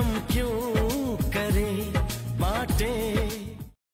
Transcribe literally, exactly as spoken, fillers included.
हम क्यों करें